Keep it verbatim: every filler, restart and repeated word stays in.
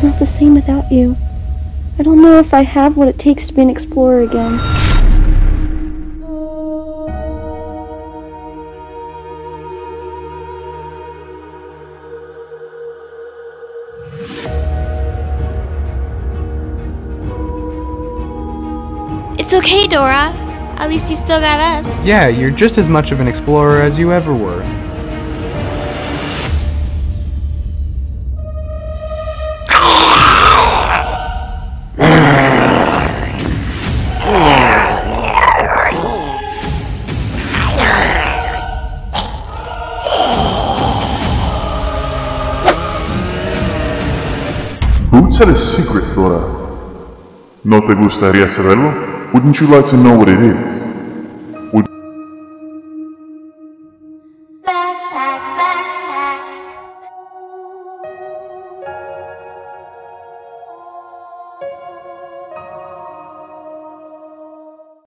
It's not the same without you. I don't know if I have what it takes to be an explorer again. It's okay, Dora. At least you still got us. Yeah, you're just as much of an explorer as you ever were. Who said a secret, Dora? ¿No te gustaría saberlo? Wouldn't you like to know what it is?